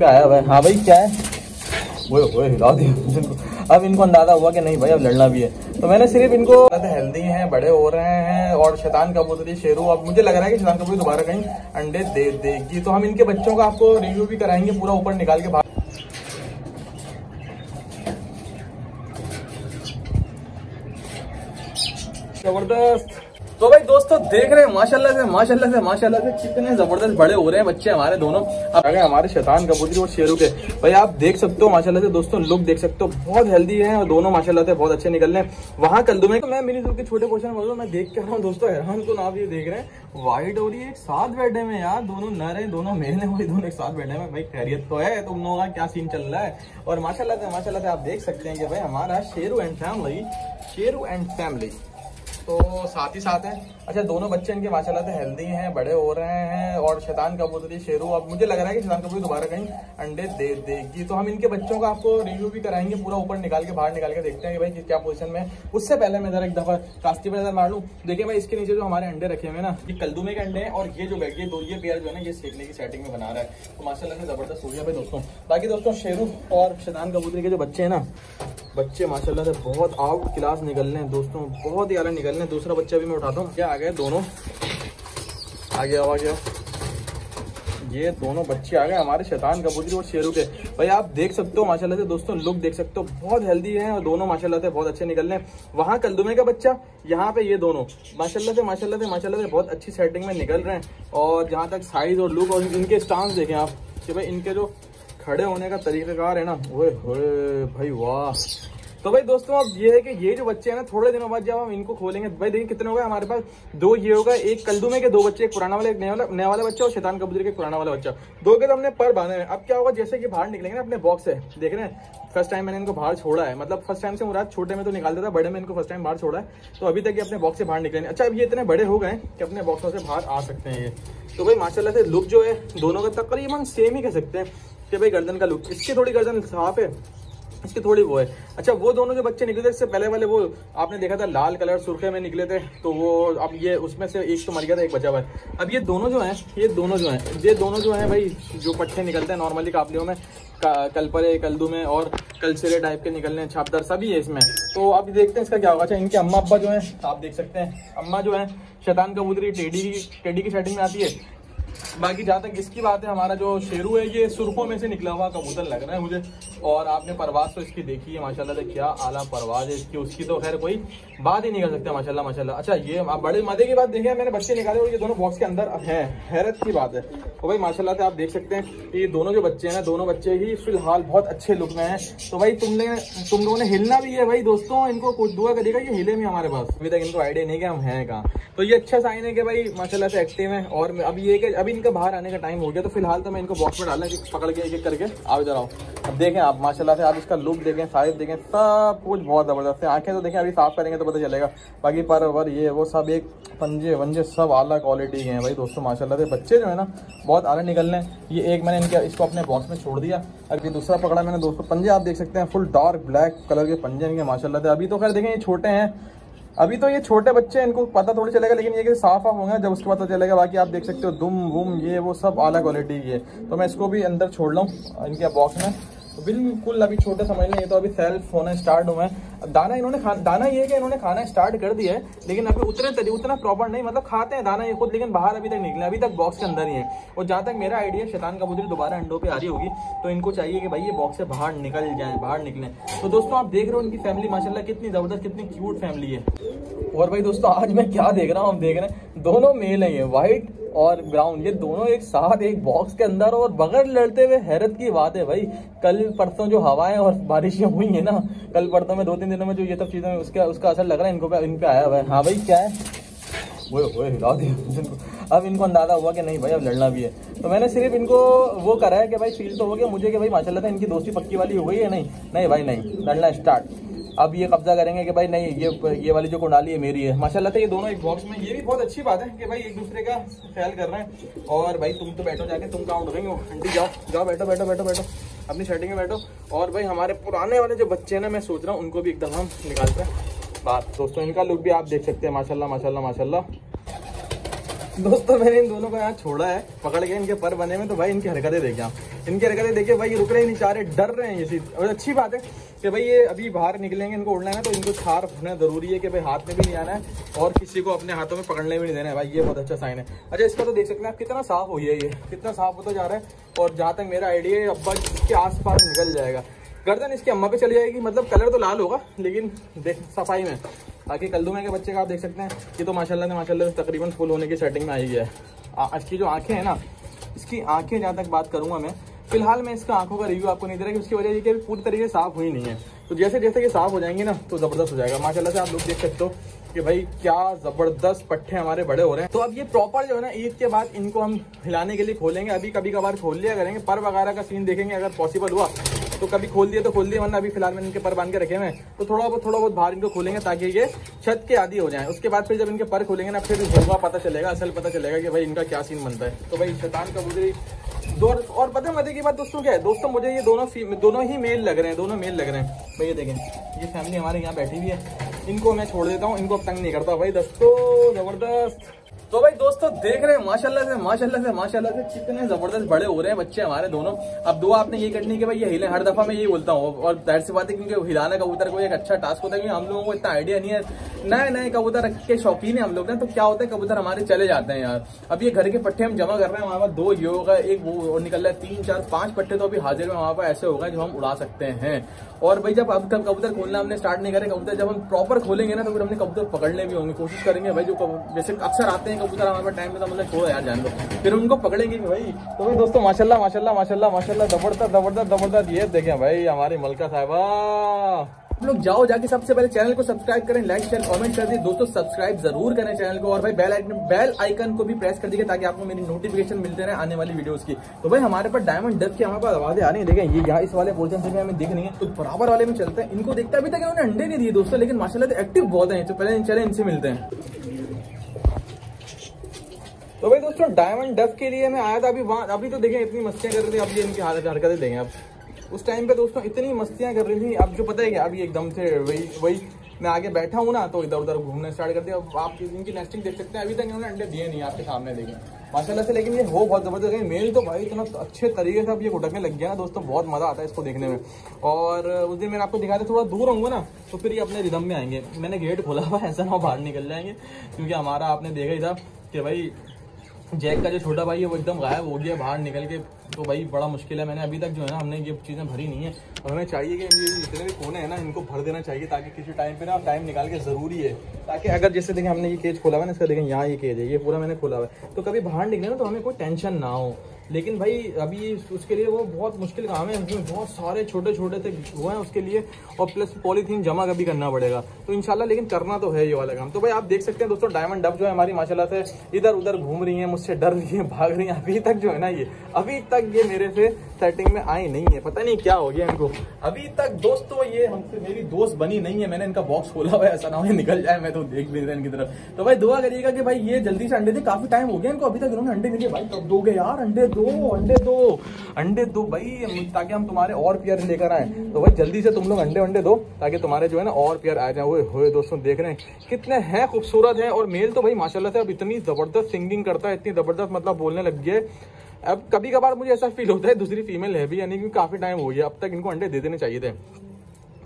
पे आया हुआ है। हाँ भाई क्या है वो हिला दिया। अब इनको अंदाजा हुआ कि नहीं भाई अब लड़ना भी है, तो मैंने सिर्फ इनको हेल्दी हैं, बड़े हो रहे हैं और शैतान कबूतरी शेरू, अब मुझे लग रहा है कि शैतान कबूतरी दोबारा कहीं अंडे दे देगी, तो हम इनके बच्चों का आपको रिव्यू भी कराएंगे पूरा ऊपर निकाल के बाहर। जबरदस्त। तो भाई दोस्तों देख रहे हैं माशाल्लाह से कितने जबरदस्त बड़े हो रहे हैं बच्चे हमारे दोनों। अब अगर हमारे शैतान कबूतरी और शेरू के भाई आप देख सकते हो माशाल्लाह से दोस्तों, लुक देख सकते हो बहुत हेल्दी है और दोनों माशाल्लाह से बहुत अच्छे निकल रहे हैं। वहाँ कल्दुमे में मैं मिनी जू के छोटे पोर्शन बोलूँ, मैं देख के रहा हूँ दोस्तों हैरान, तो आप ये देख रहे हैं वाइट और ये एक साथ बैठे में यार, दोनों नर है दोनों मेल है भाई, दोनों एक साथ बैठे में भाई। खैरियत तो है तुम लोगों का, क्या सीन चल रहा है। और माशाल्लाह से आप देख सकते हैं कि भाई हमारा शेरू एंड फैमिली तो साथ ही साथ हैं। अच्छा दोनों बच्चे इनके माशाल्लाह से हेल्दी हैं, बड़े हो रहे हैं और शैतान कबूतरी शेरू, अब मुझे लग रहा है कि शैतान कबूतरी दोबारा कहीं अंडे दे देगी, तो हम इनके बच्चों का आपको रिव्यू भी कराएंगे पूरा ऊपर निकाल के बाहर निकाल के, देखते हैं कि भाई क्या पोजीशन में है। उससे पहले मैं जरा एक दफ़ा कास्ती पर नजर मार लूँ। देखिए भाई इसके नीचे जो हमारे अंडे रखे हुए हैं ना, ये कल्दुमे के अंडे हैं और ये जो बैठे दो ये पेयर जो है ना ये सीखने की सेटिंग में बना रहा है, तो माशाल्लाह से ज़बरदस्त हो गया भाई दोस्तों। बाकी दोस्तों शेरू और शैतान कबूतरी के जो बच्चे हैं ना, बच्चे माशाल्लाह से बहुत आउट क्लास निकल रहे हैं दोस्तों, बहुत ही आला निकल रहे हैं। दूसरा बच्चा भी मैं उठाता हूँ, क्या आ गए दोनों, आ गया ये दोनों बच्चे आ गए हमारे शैतान कबूतरी और शेरू के। भाई आप देख सकते हो माशाल्लाह से दोस्तों, लुक देख सकते हो बहुत हेल्दी हैं और दोनों माशाल्लाह से बहुत अच्छे निकल रहे हैं। वहाँ कल्दुमे का बच्चा, यहाँ पे ये दोनों माशाल्लाह से बहुत अच्छी सेटिंग में निकल रहे हैं। और जहाँ तक साइज और लुक और इनके स्टांस देखें आप कि भाई इनके जो खड़े होने का तरीक़ाकार है ना, ओए होए भाई वाह। तो भाई दोस्तों अब ये है कि ये जो बच्चे हैं ना थोड़े दिनों बाद जब हम इनको खोलेंगे, भाई देखिए कितने हो गए हमारे पास, दो ये होगा, एक कल्दुमे के दो बच्चे, एक पुराना वाला एक नया वाला बच्चा और शैतान कबूतरी के पुराना वाला बच्चा, दो के तो हमने पर बांधे हैं। अब क्या होगा जैसे कि बाहर निकलेंगे ना अपने बॉक्स से, देख रहे हैं फर्स्ट टाइम मैंने इनको बाहर छोड़ा है, मतलब फर्स्ट टाइम से मुराद छोटे में तो निकालता था, बड़े में इनको फर्स्ट टाइम बाहर छोड़ा है, तो अभी तक ये अपने बॉक्स से बाहर निकलेंगे। अच्छा अब ये इतने बड़े हो गए कि अपने बॉक्सों से बाहर आ सकते हैं ये, तो भाई माशाल्लाह से लुक जो है दोनों का तकरीबन सेम ही कह सकते हैं कि भाई गर्दन का लुक, इसकी थोड़ी गर्दन साफ है, इसकी थोड़ी वो है। अच्छा वो दोनों जो बच्चे निकले थे इससे पहले वाले, वो आपने देखा था लाल कलर सुर्खे में निकले थे, तो वो अब ये उसमें से एक तो मर गया था, एक बचा हुआ है। अब ये दोनों जो हैं भाई जो पट्टे निकलते हैं नॉर्मली काफलियों में, कलपरे कल्दुमे और कलसरे टाइप के निकलने हैं, छापदार सभी है इसमें, तो अब देखते हैं इसका क्या होगा। अच्छा इनके अम्मा अब्बा जो हैं आप देख सकते हैं, अम्मा जो है शैतान कबूतरी टेडी की सेटिंग में आती है। बाकी जहाँ तक इसकी बात है, हमारा जो शेरू है ये सुर्खों में से निकला हुआ कबूतर लग रहा है मुझे, और आपने परवाज तो इसकी देखी है माशाल्लाह से, क्या आला परवाज है इसकी, उसकी तो खैर कोई बात ही नहीं कर सकते माशाल्लाह। अच्छा ये आप बड़े मजे की बात देखिए, मैंने बच्चे निकाले और ये दोनों बॉक्स के अंदर हैं, हैरत की बात है। तो भाई माशाल्लाह से आप देख सकते हैं ये दोनों जो बच्चे हैं ना, दोनों बच्चे ही फिलहाल बहुत अच्छे लुक में हैं। तो भाई तुम लोगों ने हिलना भी है भाई दोस्तों, इनको कुछ दुआ करिएगा ये हिले भी हमारे पास, अभी तक इनको आइडिया नहीं कि हम हैं कहाँ, तो ये अच्छा साइन है कि भाई माशाल्लाह से एक्टिव है। और अब ये कि अभी इनका बाहर आने का टाइम हो गया, तो फिलहाल तो मैं इनको बॉक्स में डाला कि पकड़ के एक एक करके आओ जरा आओ। अब देखें आप माशाल्लाह से, आप इसका लुक देखें, साइज देखें, सब कुछ बहुत ज़बरदस्त है। आंखें तो देखें अभी साफ करेंगे तो पता चलेगा, बाकी पर वर ये वो सब एक पंजे वंजे सब आला क्वालिटी के हैं भाई दोस्तों। माशाल्लाह से बच्चे जो है ना बहुत आला निकल रहे हैं। ये एक मैंने इनके इसको अपने बॉक्स में छोड़ दिया, अब ये दूसरा पकड़ा मैंने दोस्तों। पंजे आप देख सकते हैं फुल डार्क ब्लैक कलर के पंजे इनके माशाल्लाह से। अभी तो खैर देखें ये छोटे हैं, अभी तो ये छोटे बच्चे हैं, इनको पता थोड़ी चलेगा, लेकिन ये कि साफ आप होंगे जब उसको पता चलेगा। बाकी आप देख सकते हो दुम वुम ये वो सब आला क्वालिटी की है। तो मैं इसको भी अंदर छोड़ लूँ इनके बॉक्स में, तो बिल्कुल अभी छोटे समझ लें, ये तो अभी सेल्फ होना स्टार्ट हुआ है। दाना इन्होंने दाना ये है कि इन्होंने खाना स्टार्ट कर दिया है, लेकिन अभी उतना प्रॉपर नहीं, मतलब खाते हैं दाना ये खुद, लेकिन बाहर अभी तक निकले, अभी तक बॉक्स के अंदर ही है। और जहाँ तक मेरा आइडिया शैतान कबूतरी दोबारा अंडों पे आ रही होगी, तो इनको चाहिए कि भाई ये बॉक्स से बाहर निकल जाएँ, बाहर निकलें। तो दोस्तों आप देख रहे हो इनकी फैमिली माशाल्लाह कितनी ज़बरदस्त, कितनी क्यूट फैमिली है। और भाई दोस्तों आज मैं क्या देख रहा हूँ, हम देख रहे हैं दोनों मेल हैं, वाइट और ब्राउन, ये दोनों एक साथ एक बॉक्स के अंदर और बगैर लड़ते हुए, हैरत की बात है भाई। कल परसों जो हवाएं और बारिशें हुई हैं ना, कल परसों में 2-3 दिनों में जो ये सब चीज़ें उसका असर लग रहा है इन पे आया हुआ है। हाँ भाई क्या है वो हिला दिया। अब इनको अंदाजा हुआ कि नहीं भाई अब लड़ना भी है, तो मैंने सिर्फ इनको वो करा है कि भाई फील तो हो गया मुझे कि भाई माशाल्लाह था इनकी दोस्ती पक्की वाली हो गई है। नहीं भाई नहीं, लड़ना स्टार्ट। अब ये कब्जा करेंगे कि भाई नहीं ये वाली जो कुंडाली है मेरी है माशाल्लाह से। ये दोनों एक बॉक्स में, ये भी बहुत अच्छी बात है कि भाई एक दूसरे का ख्याल कर रहे हैं। और भाई तुम तो बैठो जाके, तुम कहाँ उठेंगे, आंटी जाओ बैठो अपनी सेटिंग में बैठो। और भाई हमारे पुराने वाले जो बच्चे हैं ना, मैं सोच रहा हूँ उनको भी एकदम हम निकालते हैं बात। दोस्तों इनका लुक भी आप देख सकते हैं माशाल्लाह दोस्तों मैंने इन दोनों को यहाँ छोड़ा है पकड़ के इनके पर बने में, तो भाई इनकी हरकतें देखे आप, इनकी हरकतें देखे भाई ये रुक रहे नहीं चाह रहे, डर रहे हैं ये चीज। और अच्छी बात है कि भाई ये अभी बाहर निकलेंगे, इनको उड़ना है ना तो इनको छार होना जरूरी है कि भाई हाथ में भी नहीं आना है और किसी को अपने हाथों में पकड़ने भी नहीं देना है भाई, ये बहुत अच्छा साइन है। अच्छा इसका तो देख सकते हैं आप कितना साफ हो गया, ये कितना साफ होता जा रहा है और जहाँ तक मेरा आइडिया है अब्बा इसके आसपास निकल जाएगा, गर्दन इसकी अम्मा पे चली जाएगी, मतलब कलर तो लाल होगा लेकिन देख सफाई में। बाकी कल्दुमा के बच्चे का आप देख सकते हैं कि तो माशाल्लाह से माशाल्लाह से तकरीबन फुल होने की सेटिंग में आई है। इसकी जो आंखें हैं ना, इसकी आंखें जहाँ तक बात करूँगा मैं, फिलहाल मैं इसका आंखों का रिव्यू आपको नहीं दे रहा कि उसकी वजह ये कि पूरी तरीके से साफ हुई नहीं है, तो जैसे जैसे ये साफ हो जाएंगे ना तो ज़बरदस्त हो जाएगा। माशाल्लाह से आप लोग देख सकते हो कि भाई क्या जबरदस्त पट्टे हमारे बड़े हो रहे हैं। तो अब ये प्रॉपर जो है ना ईद के बाद इनको हम हिलाने के लिए खोलेंगे, अभी कभी कभार खोल लिया करेंगे, पर वगैरह का सीन देखेंगे अगर पॉसिबल हुआ तो, कभी खोल दिया तो खोल दिया, वरना अभी फिलहाल मैंने इनके पर बांध के रखे हुए हैं, तो थोड़ा बहुत बाहर इनको खोलेंगे ताकि ये छत के आदी हो जाए। उसके बाद फिर जब इनके पर खोलेंगे ना फिर होगा पता चलेगा, असल पता चलेगा कि भाई इनका क्या सीन बनता है। तो भाई शैतान कबूतरी दो, और पता मजे की बात दोस्तों क्या है, दोस्तों मुझे ये दोनों ही मेल लग रहे हैं, भाई ये देखें ये फैमिली हमारे यहाँ बैठी हुई है, इनको मैं छोड़ देता हूँ, इनको अब तंग नहीं करता भाई दोस्तों, जबरदस्त। तो भाई दोस्तों देख रहे हैं माशाल्लाह से कितने जबरदस्त बड़े हो रहे हैं बच्चे हमारे दोनों। अब दुआ आपने ये करनी कि भाई ये हिलें, हर दफा मैं यही बोलता हूँ, और जाहिर सी बात है क्योंकि हिलाना कबूतर को एक अच्छा टास्क होता है, क्योंकि हम लोगों को इतना आइडिया नहीं है, नए कबूतर के शौकीन है हम लोग ना, तो क्या होता है कबूतर हमारे चले जाते हैं यार। अब ये घर के पट्टे हम जमा कर रहे हैं, हमारे पास 2 ये होगा, एक वो निकल रहा है, 3 4 5 पट्टे तो अभी हाजिर में हमारे पास ऐसे होगा जो हम उड़ा सकते हैं। और भाई जब अब तक कबूतर खोलना हमने स्टार्ट नहीं करे, कबूतर जब हम प्रॉपर खोलेंगे ना तो फिर हमने कबूतर पकड़ने भी होंगे, कोशिश करेंगे भाई जो जैसे अक्सर आते हैं कबूतर हमारे पास टाइम में, तो मतलब छोड़ो यार जान दो, फिर उनको पकड़ेंगे भाई। तो भाई दोस्तों माशाल्लाह जबरदस्त ये देखें भाई हमारी मलका साहिबा। आप लोग जाओ जाके सबसे पहले चैनल को सब्सक्राइब करें, लाइक शेयर कमेंट कर दीजिए दोस्तों, सब्सक्राइब जरूर करें चैनल को, और भाई बेल आइकन को भी प्रेस कर दीजिए ताकि आपको मेरी नोटिफिकेशन मिलते रहे आने वाली वीडियोस की। तो भाई हमारे पास डायमंड डक की हमारे पास आवाजें आ रही है, देखें ये यहाँ इस वाले पोर्शन से हमें दिख रही है, तो बराबर वाले में चलते हैं, इनको देखते हैं अभी तक उन्होंने अंडे नहीं दिए दोस्तों, लेकिन माशाल्लाह एक्टिव बहुत है, तो पहले चले इनसे मिलते हैं। तो भाई दोस्तों डायमंड डफ के लिए मैं आया था, अभी तो देखें इतनी मस्तियाँ कर रही थी, अब ये इनकी हरकतें देखें आप, उस टाइम पे दोस्तों इतनी मस्तियाँ कर रही थी, अब जो पता है क्या, अभी एकदम से वही मैं आगे बैठा हूँ ना तो इधर उधर घूमने स्टार्ट कर दिया। अब आप इनकी नेस्टिंग देख सकते हैं, अभी तक इन्होंने अंडे दिए नहीं आपके सामने देखें माशाल्लाह से, लेकिन ये हो बहुत ज़बरदस्त है मेल, तो भाई इतना अच्छे तरीके से अब ये घुटकने लग गया ना दोस्तों, बहुत मज़ा आता है इसको देखने में। और उस दिन मैंने आपको दिखा था थोड़ा दूर होंगे ना तो फिर ये अपने रिदम में आएंगे, मैंने गेट खोला हुआ ऐसा ना बाहर निकल जाएंगे, क्योंकि हमारा आपने देखा ही था कि भाई जैक का जो छोटा भाई है वो एकदम गायब हो गया बाहर निकल के, तो भाई बड़ा मुश्किल है, मैंने अभी तक जो है ना हमने ये चीज़ें भरी नहीं है, और हमें चाहिए कि ये जितने भी कोने हैं ना इनको भर देना चाहिए, ताकि किसी टाइम पे ना टाइम निकाल के ज़रूरी है, ताकि अगर जैसे देखें हमने ये केज खोला हुआ है ना, इसका देखें यहाँ ये केज है, ये पूरा मैंने खोला हुआ है, तो कभी बाहर निकले ना तो हमें कोई टेंशन ना हो। लेकिन भाई अभी उसके लिए वो बहुत मुश्किल काम है, उसमें बहुत सारे छोटे छोटे से हुए हैं उसके लिए, और प्लस पॉलीथीन जमा कभी करना पड़ेगा, तो इंशाल्लाह लेकिन करना तो है ये वाला काम। तो भाई आप देख सकते हैं दोस्तों डायमंड डब जो है हमारी माशाल्लाह से इधर उधर घूम रही है, मुझसे डर रही है, भाग रही है, अभी तक जो है ना ये अभी तक ये मेरे से सेटिंग में आई नहीं है, पता नहीं क्या हो गया इनको अभी तक दोस्तों, ये हमसे मेरी दोस्त बनी नहीं है, मैंने इनका बॉक्स खोला हुआ है ऐसा ना हो निकल जाए, मैं तो देख भी रहा इनकी तरफ। तो भाई दुआ करिएगा कि भाई ये जल्दी से अंडे दे, काफी टाइम हो गया इनको अभी तक इन्होंने अंडे नहीं दिए, भाई कब दोगे यार, अंडे दो भाई, ताकि हम तुम्हारे और पेयर लेकर आए, तो भाई जल्दी से तुम लोग अंडे दो ताकि तुम्हारे जो है ना और पेयर आ जाए। हुए दोस्तों देख रहे हैं कितने हैं खूबसूरत हैं, और मेल तो भाई माशाल्लाह से अब इतनी जबरदस्त सिंगिंग करता है, इतनी जबरदस्त मतलब बोलने लग गया है। अब कभी कभार मुझे ऐसा फील होता है दूसरी फीमेल है भी, यानी कि काफी टाइम हो गया अब तक इनको अंडे दे देने चाहिए थे,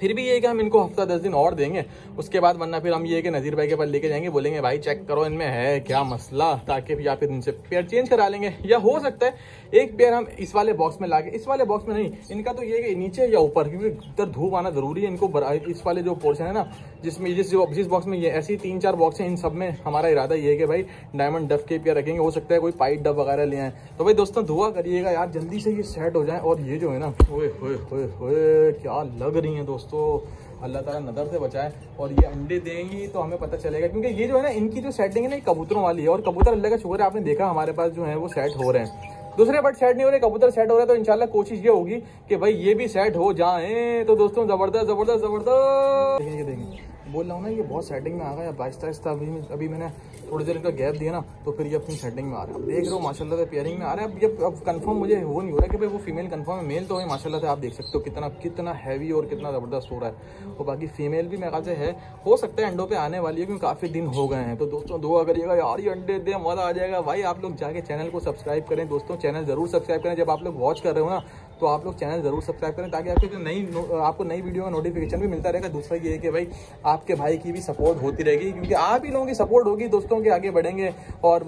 फिर भी ये कि हम इनको हफ्ता 10 दिन और देंगे उसके बाद, वरना फिर हम ये कि नज़ीर भाई के पास लेके जाएंगे, बोलेंगे भाई चेक करो इनमें है क्या मसला, ताकि या फिर इनसे पेयर चेंज करा लेंगे, या हो सकता है एक पेयर हम इस वाले बॉक्स में लाके, इस वाले बॉक्स में नहीं, इनका तो ये कि नीचे या ऊपर, क्योंकि इधर धूप आना ज़रूरी है इनको, इस वाले जो पोर्शन है ना जिसमें जिस बॉक्स में, ये ऐसी 3-4 बॉक्स हैं, इन सब में हमारा इरादा ये है कि भाई डायमंड डफ के पेयर रखेंगे, हो सकता है कोई पाइट डफ वगैरह ले आए। तो भाई दोस्तों दुआ करिएगा यार जल्दी से ये सेट हो जाए, और ये जो है ना ओए क्या लग रही है दोस्तों, तो अल्लाह ताला नज़र से बचाए, और ये अंडे देंगी तो हमें पता चलेगा, क्योंकि ये जो है ना इनकी जो सेटिंग है ना ये कबूतरों वाली है, और कबूतर अल्लाह का शुक्र है आपने देखा हमारे पास जो है वो सेट हो रहे हैं, दूसरे बट सेट नहीं हो रहे, कबूतर सेट हो रहा है, तो इंशाल्लाह कोशिश ये होगी कि भाई ये भी सेट हो जाए। तो दोस्तों ज़बरदस्त बोल रहा हूँ ना, ये बहुत सेटिंग में आ गया आहिस्ता आहिस्ता। अभी मैंने थोड़ी देर का गैप दिया ना, तो फिर ये अपनी सेटिंग में आ रहा है। देख रहे हो माशाल्लाह से पेयरिंग में आ रहा है। अब कंफर्म मुझे वो नहीं हो रहा कि भाई वो फीमेल कंफर्म है, मेल तो है माशाल्लाह से। आप देख सकते हो कितना हैवी और कितना ज़बरदस्त हो रहा है। और बाकी फीमेल भी मेरे ख्याल से है, हो सकता है अंडों पर आने वाली है, क्योंकि काफ़ी दिन हो गए हैं। तो दोस्तों दुआ करिएगा यार, ये अंडे दे मज़ा आ जाएगा भाई। आप लोग जाके चैनल को सब्सक्राइब करें दोस्तों, चैनल ज़रूर सब्सक्राइब करें। जब आप लोग वॉच कर रहे हो ना, तो आप लोग चैनल ज़रूर सब्सक्राइब करें, ताकि आपको नई वीडियो का नोटिफिकेशन भी मिलता रहेगा। दूसरा ये है कि भाई आपके भाई की भी सपोर्ट होती रहेगी, क्योंकि आप ही लोगों की सपोर्ट होगी दोस्तों के आगे बढ़ेंगे। और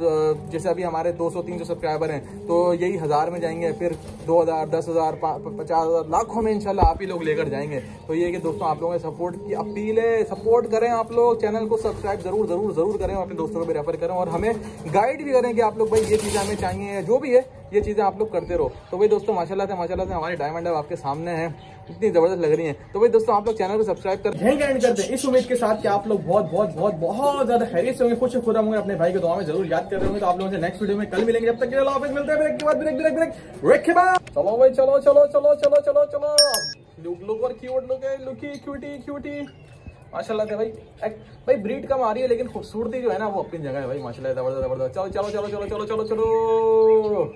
जैसे अभी हमारे 200-300 सब्सक्राइबर हैं, तो यही 1000 में जाएंगे, फिर 2000, 10,000, 50,000, लाखों में इंशाल्लाह आप ही लोग लेकर जाएंगे। तो ये है कि दोस्तों आप लोगों के सपोर्ट की अपील है, सपोर्ट करें आप लोग, चैनल को सब्सक्राइब ज़रूर ज़रूर ज़रूर करें, अपने दोस्तों को भी रेफर करें, और हमें गाइड भी करें कि आप लोग भाई ये चीज़ें हमें चाहिए, जो भी है ये चीज़ें आप लोग करते रहो। तो भाई दोस्तों माशाल्लाह से हमारे डायमंड अब आपके सामने हैं, इतनी ज़बरदस्त लग रही है। तो भाई दोस्तों आप लोग चैनल को सब्सक्राइब कर झेंग एंड कर दें, इस उम्मीद के साथ कि आप लोग बहुत बहुत बहुत बहुत ज़्यादा खैरियत से होंगे, खुश खुदा होंगे, अपने भाई को दुआ में ज़रूर याद कर रहे होंगे। तो आप लोगों से नेक्स्ट वीडियो में कल मिलेंगे, जब तक के लिए ऑफिस मिलते हैं। ब्रेक के बाद ब्रेक के बाद चलो भाई चलो चलो चलो चलो चलो चलो लुक और क्यूट लुक है, लुकी क्यूटी क्यूटी माशाल्लाह से भाई ब्रीड कम आ रही है, लेकिन खूबसूरती जो है ना वो अपनी जगह है भाई माशाल्लाह ज़बरदस्त ज़बरदस्त। चलो चलो चलो चलो चलो चलो चलो